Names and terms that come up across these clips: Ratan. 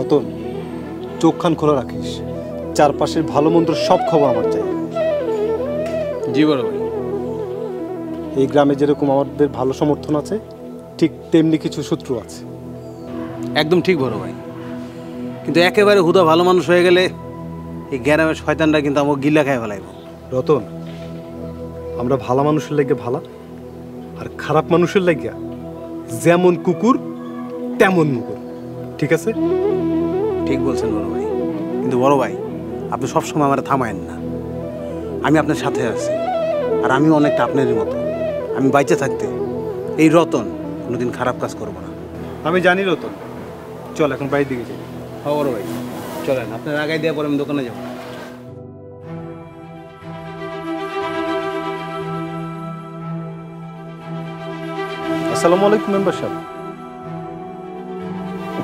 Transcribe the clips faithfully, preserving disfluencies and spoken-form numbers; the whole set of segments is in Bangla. রতন, চোখখান খোলা রাখিস, চারপাশের ভালো মন্দ সব খবর আমার চাই। জি বড় ভাই, এই গ্রামে যেরকম আমাদের ভালো সমর্থন আছে, ঠিক তেমনি কিছু শত্রু আছে। একদম ঠিক বড় ভাই, কিন্তু একেবারে হুদা ভালো মানুষ হয়ে গেলে এই গ্রামের শয়তানরা কিন্তু আমার গিলা খায় ফেলাইব। রতন, আমরা ভালো মানুষের লাগে ভালা, আর খারাপ মানুষের লাগিয়া যেমন কুকুর তেমন মুকুর। ঠিক আছে? ঠিক বলছেন বড় ভাই, কিন্তু বড় ভাই আপনি সবসময় আমার থামায়েন না, আমি আপনার সাথে আছি। আর আমি অনেকটা আপনারই মতো, আমি বাইচে থাকতে এই রতন কোনোদিন খারাপ কাজ করবো না। আমি জানি রতন, চল এখন বাইরের দিকে যাই। হ্যাঁ বড় ভাই চলেন, আপনার আগাই দেওয়া পরে আমি দোকানে যাবো। আসসালামু আলাইকুম মেম্বার সাহেব।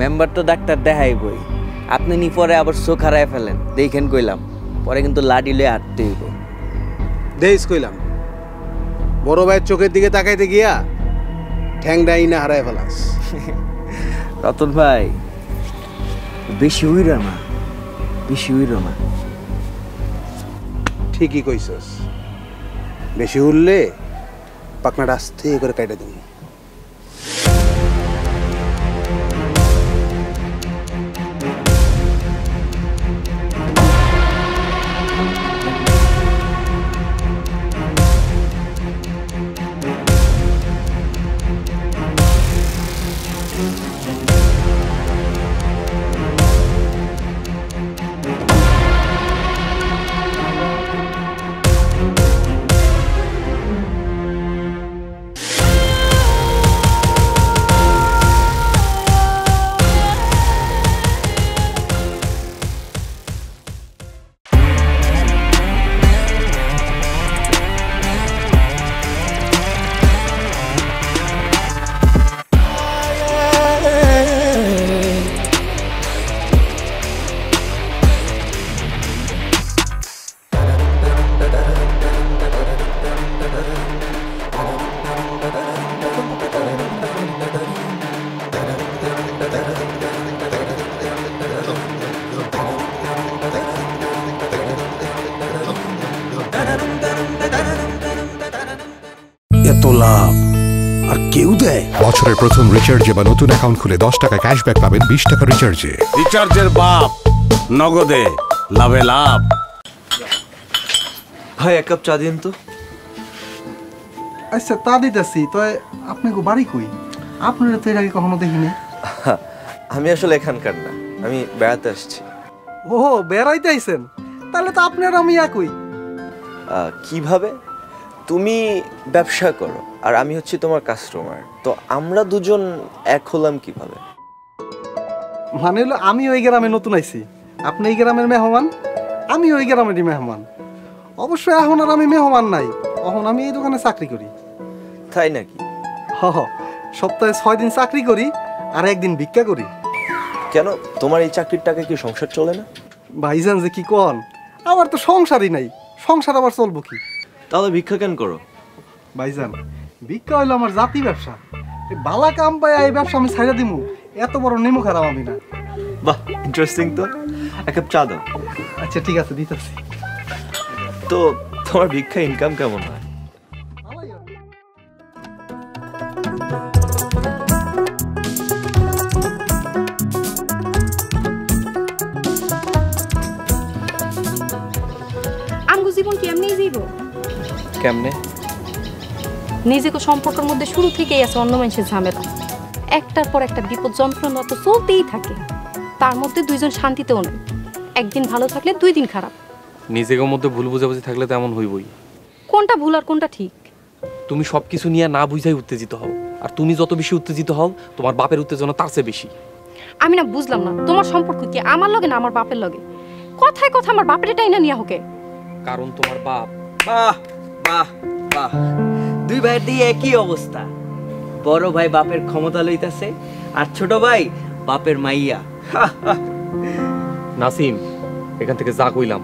মেম্বার তো ডাক্তার দেখাই বই, আপনি নি পরে আবার চোখ হারায় ফেলেন, দেখেন কইলাম, পরে কিন্তু লাডি লয়ে হাঁটতে হইব। দেইস কইলাম, বড় ভাইয়ের চোখের দিকে তাকাইতে গিয়া ঠ্যাংডাই না হারায় ফেলাস। রতন ভাই বেশি উই রমা, বেশি উই রমা। ঠিকই কইছস, বেশি উড়লে পাকনা রাস্তে করে কাইটা দিন। বছরের প্রথম রিচার্জে বা নতুন অ্যাকাউন্ট খুলে দশ টাকা ক্যাশব্যাক পাবেন বিশ টাকা রিচার্জে। রিচার্জের বাপ নগদে লাভে লাভ। ভাই এক কাপ চা দিন তো। আচ্ছা তা দিতেছি, তো আপনি গো বাড়ি কই? আপনারা তো এর আগে কখনো দেখিনি। আমি আসলে এখানকার না, আমি বেড়াতে আসছি। ও বেড়াইতে আইছেন? তাহলে তো আপনারা আমি একই। কিভাবে? তুমি ব্যবসা করো আর আমি হচ্ছি তোমার কাস্টমার, তো আমরা দুজন এক হলাম কিভাবে? মানে হলো আমি ওই গ্রামে নতুন আইছি, আপনি এই গ্রামের মেহমান, আমি ওই গ্রামেরই মেহমান। অবশ্য এখন আর আমি মেহমান নাই, এখন আমি এই দোকানে চাকরি করি। তাই নাকি? হ হ, সপ্তাহে ছয় দিন চাকরি করি আর একদিন ভিক্ষা করি। কেন, তোমার এই চাকরির টাকায় কি সংসার চলে না? ভাইজান যে কি কন, আমার তো সংসারই নাই, সংসার আবার চলবো কি? তাহলে ভিক্ষা কেন করো? ভাইজান ভিক্ষা হইলো আমার জাতি ব্যবসা, বালা কাম পাই এই ব্যবসা আমি ছাইড়া দিমু, এত বড় নিমু খারাপ আমি না। বাহ ইন্টারেস্টিং তো। এক কাপ চা দাও। আচ্ছা ঠিক আছে দিতেছি। তো তোমার ভিক্ষা ইনকাম কেমন হয়? আমগো জীবন কি এমনি জীব? কেমনে? নিজেকে সম্পর্কের মধ্যে শুরু থেকেই আছে অন্য মানুষের ঝামেলা, একটার পর একটা বিপদ যন্ত্রণা তো চলতেই থাকে, তার মধ্যে দুইজন শান্তিতেও নেই, একদিন ভালো থাকলে দুই দিন খারাপ। নিজেকে মধ্যে ভুল বুঝাবুঝি থাকলে তেমন হইবই। কোনটা ভুল আর কোনটা ঠিক? তুমি সব কিছু নিয়ে না বুঝাই উত্তেজিত হও, আর তুমি যত বেশি উত্তেজিত হও তোমার বাপের উত্তেজনা তার চেয়ে বেশি। আমি না বুঝলাম না তোমার সম্পর্ক কি আমার লগে না আমার বাপের লগে। কথায় কথা আমার বাপের এটাই না নিয়া হোকে, কারণ তোমার বাপ। বাহ বাহ বাহ, দুই ভাই দিয়ে একই অবস্থা। বড় ভাই বাপের ক্ষমতা লইতাছে আর ছোট ভাই বাপের মাইয়া। নাসিম, এখান থেকে যা কইলাম,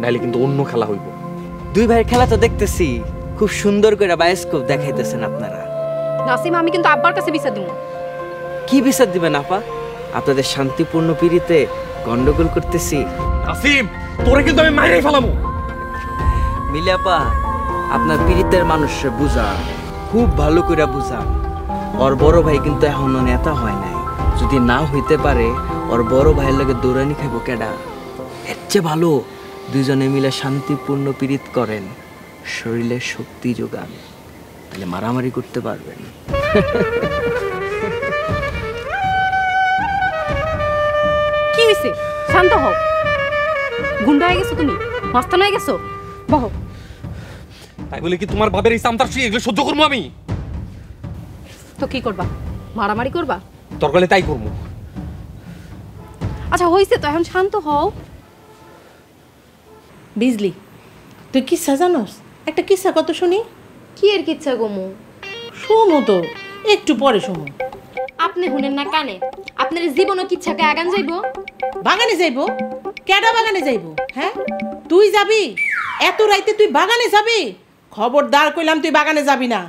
নাইলে কিন্তু অন্য খেলা হইব। দুই ভাইয়ের খেলা তো দেখতেছি, খুব সুন্দর করে বায়োস্কোপ দেখাইতেছেন আপনারা। নাসিম, আমি কিন্তু আব্বার কাছে বিচার দিব। কি বিচার দিবেন আপা? আপনাদের শান্তিপূর্ণ পিড়িতে গন্ডগোল করতেছি। নাসিম, তোরে কিন্তু আমি মাইরাই ফেলামু। মিলে আপা, আপনার পিড়িতের মানুষে বুঝা, খুব ভালো করে বুঝা। ওর বড় ভাই কিন্তু এখনো নেতা হয় নাই, যদি না হইতে পারে ওর বড় ভাইয়ের লগে দৌড়ানি খাইব কেডা। এর চেয়ে ভালো দুজনে মিলে শান্তিপূর্ণ পীড়িত করেন, শরীরে শক্তি যোগান, তাহলে মারামারি করতে পারবেন। কি হইছে? শান্ত হও। গুন্ডা হয়ে গেছো তুমি, মাস্তান হয়ে গেছো। বহ, তাই বলে কি তোমার বাপের এই সামতার সে এগুলো সহ্য করব আমি? তো কি করবা? মারামারি করবা? তোর গলে তাই করব। আচ্ছা হইছে তো, এখন শান্ত হও। বিজলি, তুই কিচ্ছা জানোস? একটা কিচ্ছা কত শুনি। কি এর কিচ্ছা গোমু? শোনো তো, একটু পরে শোনো। আপনি শুনেন না কানে? আপনার জীবনও কিচ্ছাকে আগান যাইব, বাগানে যাইব। কেডা বাগানে যাইব? হ্যাঁ, তুই যাবি? এত রাইতে তুই বাগানে যাবি? খবরদার কইলাম, তুই বাগানে যাবি না।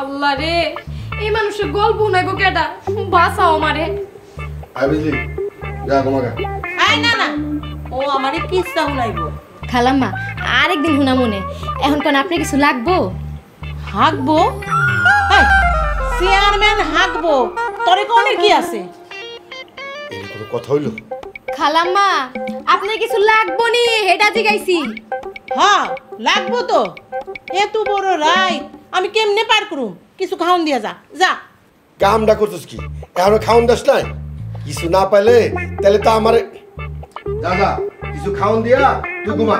আল্লাহ রে, এই মানুষের গল্প নাই গো। কেডা বাঁচাও আমারে। আই বিজলি, যা গোমাগা। আয় না না, ও আমারে কিচ্ছা শুনাইবো। খালাম্মা, আরেকদিন হুনা মনে। এখন কেন আপনার কিছু লাগবো? হাঁকবো? চেয়ারম্যান হাঁকবো, তোরে কোনের কি আছে? এই কোন কথা হইলো? খালাম্মা, আপনার কিছু লাগবো নি হেটা জিগাইছি। হ্যাঁ লাগবো তো। এত বড় রাইত আমি কেমনে পার করুম? কিছু খাওন দিয়া যা। যা, কামটা করছিস কি? এখনো খাওন দাস নাই? কিছু না পাইলে তাহলে তো আমারে যা যা কিছু খাওন দিয়া তুই ঘুমা।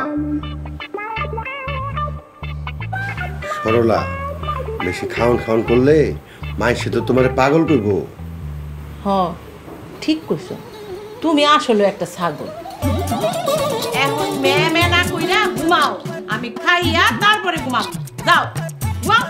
সরলা, বেশি খাওন খাওন করলে মাইসে তো তোমারে পাগল করব। হ্যাঁ ঠিক কইছো, তুমি আসলে একটা ছাগল। এখন মে মে না কইরা ঘুমাও, আমি খাইয়া তারপরে ঘুমাও। যাও ঘুমাও।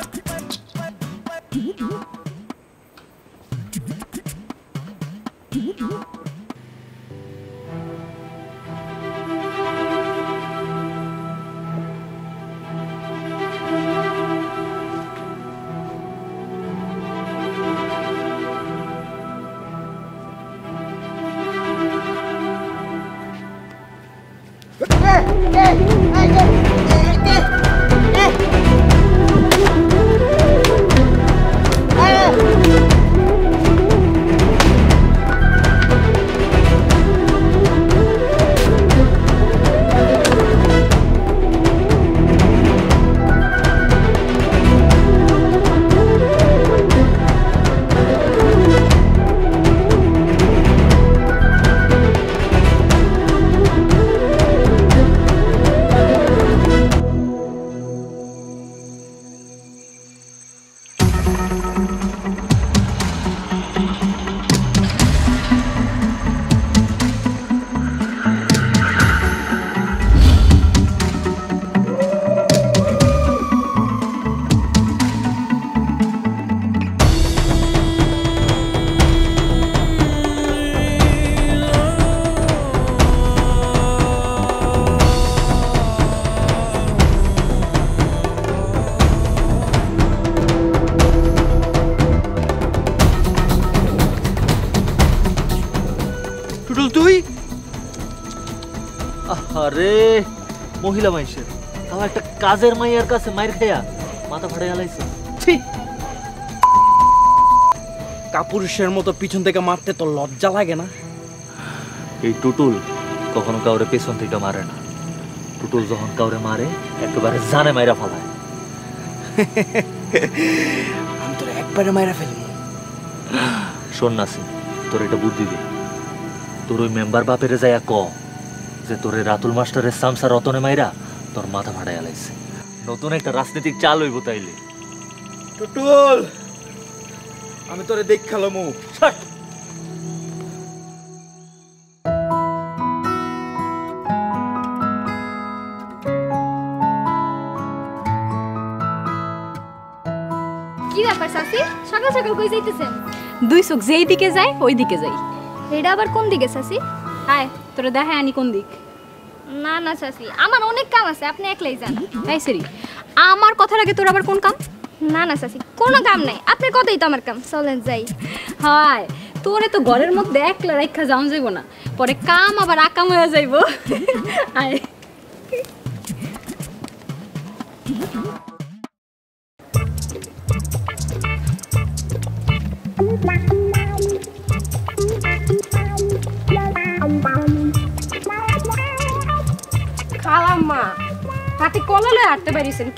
আরে মহিলা মাইশের, আমার একটা কাজের মাইয়ার কাছে মাইর খায়া মাথা ফাটাইয়া লাইছে। ছি, কাপুরুষের মতো পিছন থেকে মারতে তো লজ্জা লাগে না? এই টুটুল কখনো কাউরে পেছন থেকে মারে না। টুটুল যখন কাউরে মারে, একেবারে জানে মাইরা ফালায়। আমি তোর একবারে মাইরা ফেলি। শোন নাসি, তোর এটা বুদ্ধি দে। তোর ওই মেম্বার বাপেরে যাইয়া ক যে তোরে রাতুল মাস্টারের সামসা রতনে মাইরা তোর মাথা ফাটাইয়া লাইছে। নতুন একটা রাজনৈতিক চাল হইব। তাইলে টুটুল, আমি তোরে দেখ খেলামু। সাসি সকাল সকাল কই যাইতেছেন? দুই চোখ যেই দিকে যায় ওই দিকে যাই। এটা আবার কোন দিকে সাসি? আয় তোরে দেখা আনি কোন দিক। না না সাসি আমার অনেক কাম আছে, আপনি একলাই যান। এই সরি, আমার কথার আগে তোর আবার কোন কাম? না না সাসি কোনো কাম নাই, আপনার কথাই তো আমার কাম, চলেন যাই। হয় তোরে তো ঘরের মধ্যে একলা রাইখা যাও যাইব না, পরে কাম আবার আকাম হয়ে যাইব। আয়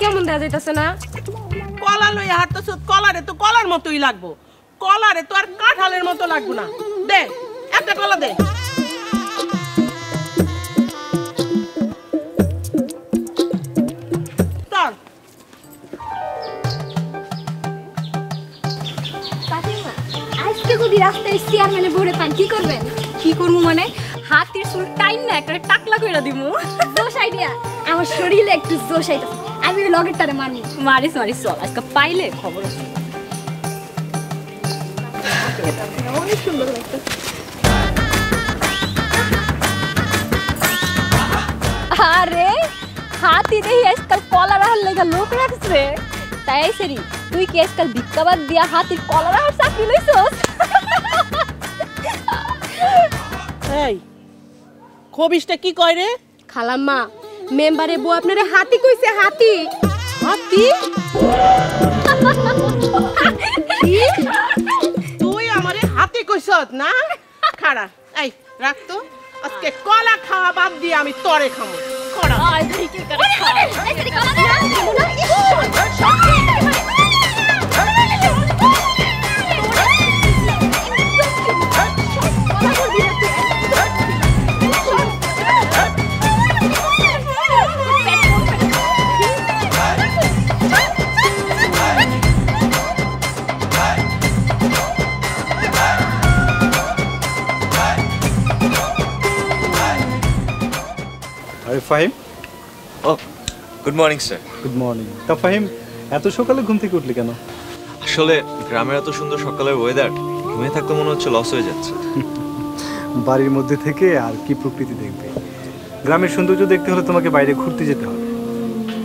কেমন দেখা যাইতেছে না? কলা লইয়া হাঁটতেছ, কলারে তো কলার মতোই লাগবো, কলারে তো আর কাঁঠালের মতো লাগবো না। দে একটা কলা দে। কি করবেন? কি করবো মানে হাতির চুল টাইম না একটা টাকলা কইরা দিমু। জোশ আইডিয়া, আমার শরীরে একটু জোশ আইতাছে, আমি লগের তারে মানি। মারিস মারিস চল, আজকে পাইলে খবর আছে। অনেক সুন্দর লাগতেছে। আরে হাতি দেখি আজকাল কলা রাখার লেগে লোক রাখছে। তাই সেরি তুই কি আজকাল ভিক্ষাবাদ দিয়া হাতির কলা রাখার চাকরি লইছস? এই কবিষ্টা কি কয় রে? খালাম্মা মেম্বারে বউ আপনারে হাতি কইছে। হাতি হাতি তুই আমারে হাতি কইছত না? খাড়া এই রাখ তো, আজকে কলা খাওয়া বাদ দিয়ে আমি তরে খামু। কলা আই দেখি কি করে খায়। এই তুই কলা না ফাহিম? ও good morning sir. Good morning. তা ফাহিম এত সকালে ঘুম থেকে উঠলি কেন? আসলে গ্রামের এত সুন্দর সকালের ওয়েদার ঘুমিয়ে থাকতে মনে হচ্ছে লস হয়ে যাচ্ছে। বাড়ির মধ্যে থেকে আর কি প্রকৃতি দেখবে, গ্রামের সৌন্দর্য দেখতে হলে তোমাকে বাইরে ঘুরতে যেতে হবে।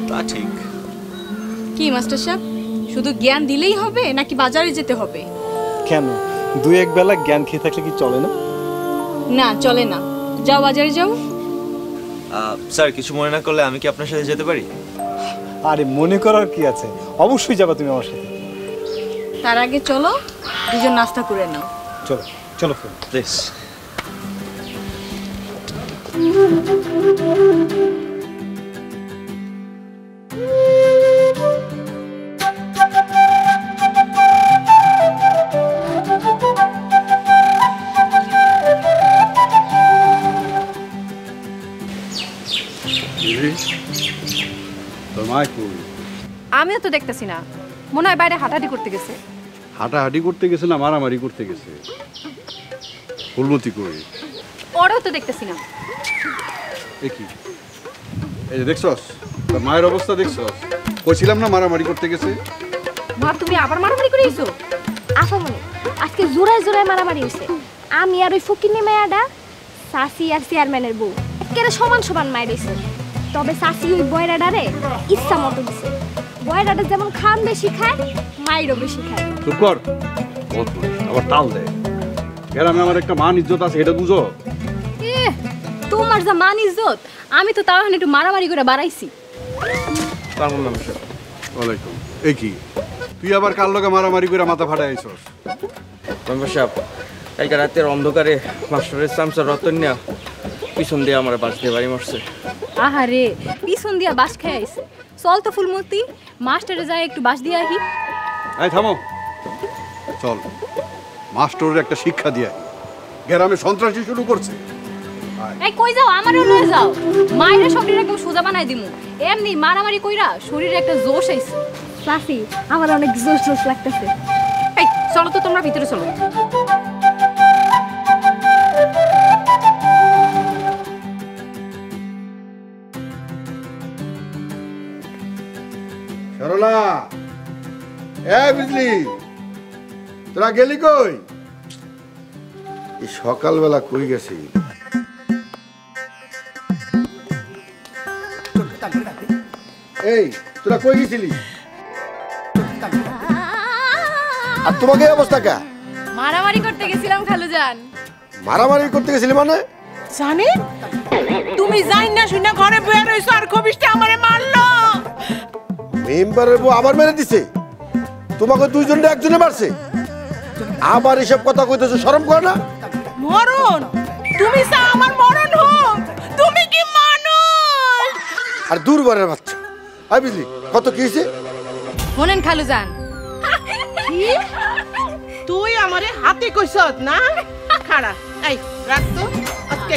তা ঠিক। কি মাস্টার সাহেব শুধু জ্ঞান দিলেই হবে নাকি বাজারে যেতে হবে? কেন দুই এক বেলা জ্ঞান খেয়ে থাকলে কি চলে না? না চলে না, যাও বাজারে যাও। স্যার কিছু মনে না করলে আমি কি আপনার সাথে যেতে পারি? আরে মনে করার কি আছে, অবশ্যই যাবা তুমি আমার সাথে। তার আগে চলো দুজন নাস্তা করে নাও। চলো চলো প্লিজ। আমিও তো দেখতেছি না, মনে হয় বাইরে হাঁটাহাঁটি করতে গেছে। হাঁটাহাঁটি করতে গেছে না মারামারি করতে গেছে। ফুলমতি কই? ওরও তো দেখতেছি না। এ কি এই যে দেখছস তোর মায়ের অবস্থা? দেখছস কইছিলাম না মারামারি করতে গেছে। মা তুমি আবার মারামারি করে আইছো? আসো মনে আজকে জোরে জোরে মারামারি হইছে। আমি আর ওই ফকিনি মায়াডা সাসি আর চেয়ারম্যানের বউ একেবারে সমান সমান মায়ের হইছে। তবে সাসি ওই বয়রাডারে ইচ্ছা মতো দিছে। বয়রাটা যেমন খান বেশি খায় মাইরও বেশি খায়। চুপ কর, বল আবার তাল দে। এর আমি আমার একটা মান ইজ্জত আছে এটা বুঝো। এ তোমার যা মান ইজ্জত, আমি তো তাও একটু মারামারি করে বাড়াইছি। আসসালামু আলাইকুম। এই কি তুই আবার কার লগে মারামারি করে মাথা ফাটাইছস? তোমরা সব কালকে রাতের অন্ধকারে মাস্টারের সামসা রতন নিয়া পিছন দিয়ে আমার বাস দিয়ে বাড়ি মারছে। আহারে পিছন দিয়া বাস খেয়ে আইছে। চল তো ফুলমতি মাস্টারে যায় একটু বাস দিয়ে আহি। এই থামো, চল মাস্টারের একটা শিক্ষা দিয়ে আহি। গ্রামে সন্ত্রাসী শুরু করছে। এই কই যাও, আমারও লয়ে যাও। মাইরে শরীরে একদম সোজা বানাই দিমু। এমনি মারামারি কইরা শরীরে একটা জোশ আইছে। সাফি আমার অনেক জোশ জোশ লাগতেছে। এই চলো তো তোমরা ভিতরে চলো। সরলা, এ বুঝলি তোরা গেলি কই? এই সকালবেলা কই গেছি? এই তোরা কই গেছিলি? আর তোমাকে অবস্থা কে? মারামারি করতে গেছিলাম খালু জান। মারামারি করতে গেছিলি মানে? জানি তুমি জানি না শুনে ঘরে বের হইছো আর কবিষ্ঠে আমারে মারলো। মেম্বারের বউ আবার মেরে দিছে। তোমাকে দুইজনে একজনে মারছে। আবার এসব কথা কইতেছো, শরম কর না। মরণ তুমি সা আমার মরণ হোক। তুমি কি মানুষ? আর দূরবারের বাচ্চা আই বুঝলি কত কিছে। শুনেন খালু জান, তুই আমারে হাতে কইছত না খাড়া। এই রাখ তো আজকে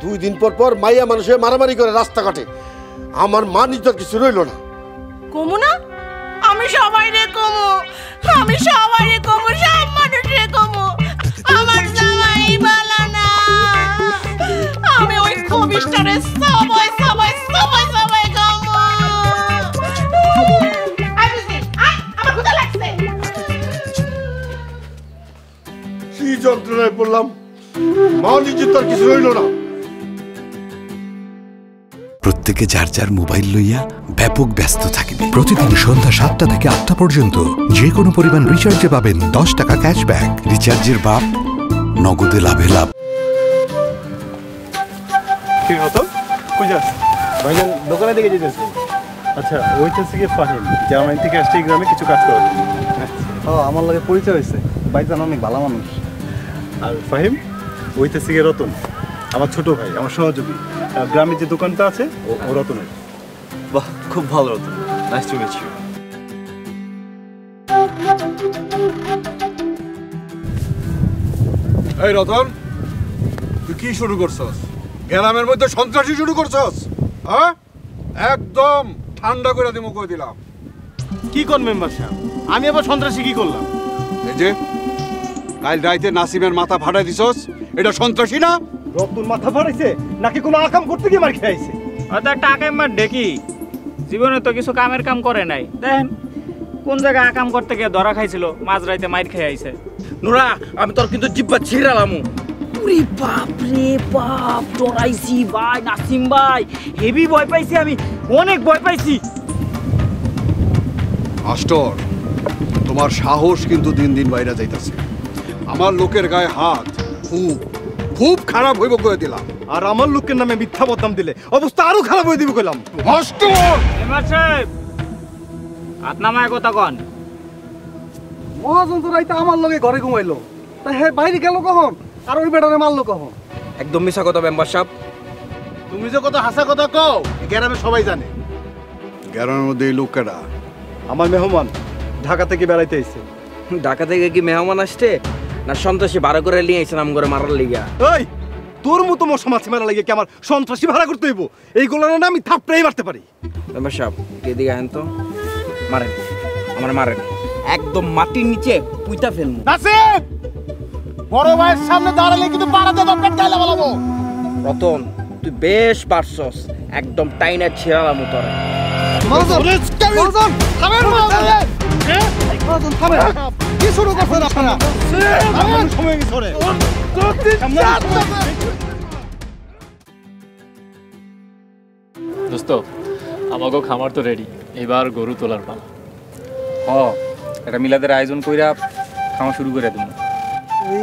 দুই দিন পর পর মাইয়া মানুষে মারামারি করে রাস্তাঘাটে, আমার মান ইজ্জত কিছু রইল না। কমু না আমি সবাই রে কমু, আমি সবাই রে কমু, সব মানুষ রে কমু। আমার জামাই বালা না, আমি ওই কবিস্টারে সবাই সবাই সবাই সবাই কমু। আই বুঝি আই আমার কথা লাগছে। কি যন্ত্রণায় পড়লাম, মান ইজ্জত আর কিছু রইল না। প্রত্যেকে যার যার মোবাইল লইয়া ব্যাপক ব্যস্ত থাকবে। প্রতিদিন সন্ধ্যা সাতটা থেকে আটটা পর্যন্ত যে কোনো পরিমাণ রিচার্জে পাবেন দশ টাকা ক্যাশব্যাক। রিচার্জের বাপ নগদে লাভে লাভ। দোকানে দিকে যেতেছে। আচ্ছা ওই চাষে গিয়ে ফাহিম জামাই থেকে আসছে এই গ্রামে কিছু কাজ করে। আমার লাগে পরিচয় হয়েছে, ভাইজান অনেক ভালো মানুষ। আর ফাহিম ওই চাষে গিয়ে রতন, আমার ছোট ভাই, আমার সহযোগী। গ্রামের যে দোকানটা আছে ও রতনের। বাহ খুব ভালো Ratan, nice to meet you. এই রতন, তুই কি শুরু করছস? গ্রামের মধ্যে সন্ত্রাসী শুরু করছস? হ্যাঁ একদম ঠান্ডা করে দিমু কই দিলাম। কি কোন মেম্বার সাহেব, আমি আবার সন্ত্রাসী কি করলাম? এই যে কাল রাতে নাসিমের মাথা ফাটাই দিছস, এটা সন্ত্রাসী না? রতন মাথা ফাটাইছে নাকি কোনো আকাম করতে গিয়ে মার খেয়ে আইছে? হয়তো একটা আকাম মার ডেকি, জীবনে তো কিছু কামের কাম করে নাই। দেখেন কোন জায়গায় আকাম করতে গিয়ে ধরা খাইছিল, মাঝরাইতে মার খেয়ে আইছে। নুরা আমি তোর কিন্তু জিব্বা ছিঁড়ালাম। ওরে বাপ রে বাপ, ডরাইছি ভাই নাসিম ভাই, হেভি ভয় পাইছি আমি, অনেক ভয় পাইছি। মাস্টার তোমার সাহস কিন্তু দিন দিন বাইরে যাইতাছে। আমার লোকের গায়ে হাত খুব খুব খারাপ হইব কই দিলাম। আর আমার লোকের নামে মিথ্যা বদনাম দিলে অবস্থা আরো খারাপ হয়ে দিব কইলাম। মাস্টার এমআর সাহেব আতনামায় কথা কোন মহাজন তো রাইতে আমার লগে ঘরে ঘুমাইলো, তাই হে বাইরে গেল কখন আর ওই বেটারে মারলো কখন? একদম মিছা কথা মেম্বার সাহেব, তুমি যে কথা হাসা কথা কও গ্রামে সবাই জানে। গ্রামের মধ্যে এই লোকটা আমার মেহমান, ঢাকা থেকে বেড়াইতে আইছে। ঢাকা থেকে কি মেহমান আসছে না সন্ত্রাসী ভাড়া করে নিয়ে আইছে নাম করে মারার লাগা? ওই তোর মতো মশমাছি মারার লাগা কি আমার সন্ত্রাসী ভাড়া করতে হইব? এইগুলো না আমি থাপড়াই মারতে পারি। মেম্বার সাহেব এদিকে আহেন তো, মারেন আমার, মারেন একদম মাটির নিচে পুইতা ফেলমু। নাসিব বড় ভাইয়ের সামনে দাঁড়ালে কিন্তু পাড়াতে দপকাট খাইলা বলবো। রতন তুই বেশ পারছস, একদম টাইনা ছেড়ালাম তোর। মহাজন মহাজন থামেন মহাজন, কে মহাজন থামেন, কি শুরু করছেন আপনারা? আমার সময় কি ধরে দোস্ত, আমাগো খামার তো রেডি, এবার গরু তোলার পালা। ও এটা মিলাদের আয়োজন কইরা খাওয়া শুরু করে দিমু।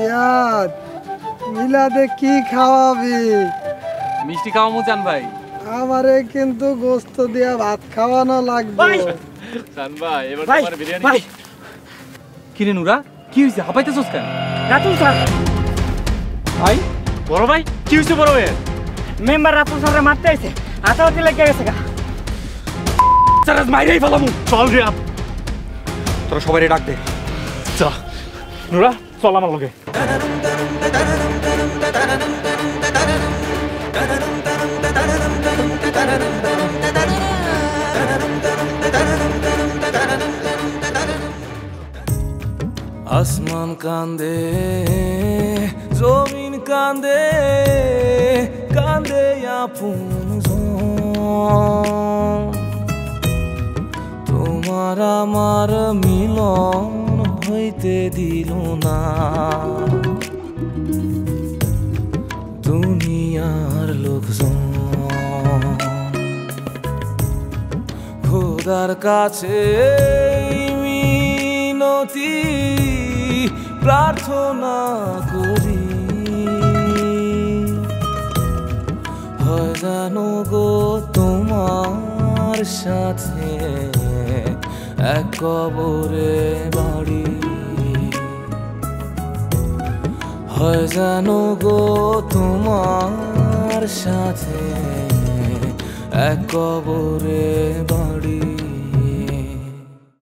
ইয়াদ মিলাদে কি খাওয়াবি? মিষ্টি খাওয়ামু জান ভাই। আমারে কিন্তু গোশত দিয়া ভাত খাওয়ানো লাগবে জান ভাই। এবার তোমার বিরিয়ানি ভাই। কিরে নুরা কি হইছে, হাঁপাইতেছস কেন? রাতুল স্যার ভাই, বড় ভাই কি হইছে? বড় ভাই মেম্বার রাতুল স্যাররে মারতে আইছে, হাতাহাতি লেগে গেছে গা। স্যার আজ মাইরাই ফেলামু। চল রে আপ, তোরা সবাই রে ডাক দে। চল নুরা চল আমার লগে। कांदे ज़मीन कांदे कांदे या पूंजो तुम्हारा मार मिलन होइते दिलो ना दुनियार लोकजन খোদার কাছে মিনতি প্রার্থনা করি হয় যেন গো তোমার সাথে এক কবরে বাড়ি হয় যেন গো তোমার সাথে এক কবরে বাড়ি।